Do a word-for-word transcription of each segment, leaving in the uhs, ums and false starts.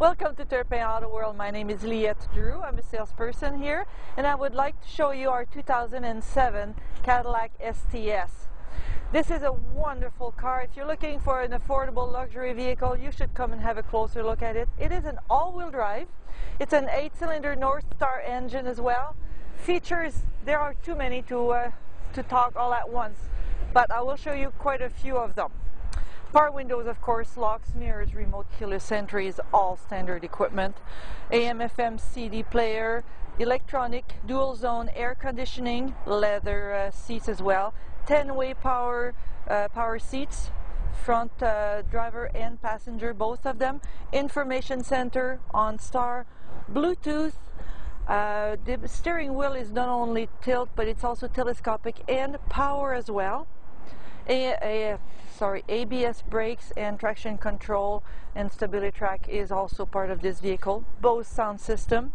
Welcome to Turpin Auto World. My name is Liette Drew. I'm a salesperson here, and I would like to show you our two thousand seven Cadillac S T S. This is a wonderful car. If you're looking for an affordable luxury vehicle, you should come and have a closer look at it. It is an all-wheel drive. It's an eight-cylinder North Star engine as well. Features, there are too many to, uh, to talk all at once, but I will show you quite a few of them. Power windows, of course, locks, mirrors, remote keyless entry is all standard equipment. A M F M C D player, electronic, dual zone air conditioning, leather uh, seats as well, ten-way power, uh, power seats, front uh, driver and passenger, both of them, information center, OnStar, Bluetooth. Uh, the steering wheel is not only tilt, but it's also telescopic and power as well. A, a, sorry, A B S brakes and traction control and stability track is also part of this vehicle. Bose sound system.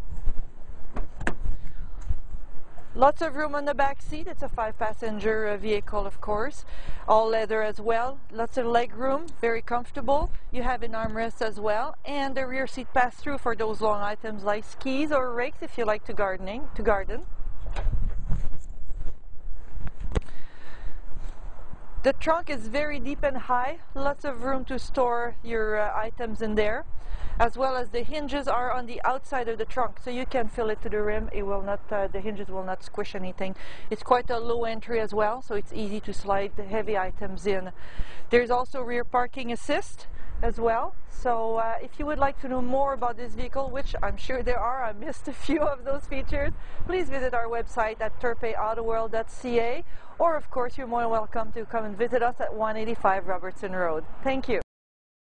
Lots of room on the back seat. It's a five-passenger uh, vehicle, of course. All leather as well. Lots of leg room. Very comfortable. You have an armrest as well, and a rear seat pass-through for those long items like skis or rakes, if you like to gardening to garden. The trunk is very deep and high, lots of room to store your uh, items in there, as well as the hinges are on the outside of the trunk, so you can fill it to the rim. It will not, uh, the hinges will not squish anything. It's quite a low entry as well, so it's easy to slide the heavy items in. There's also rear parking assist as well, so uh, if you would like to know more about this vehicle, which I'm sure there are, I missed a few of those features, please visit our website at turpin auto world dot c a, or of course you're more welcome to come and visit us at one eighty-five Robertson Road. Thank you.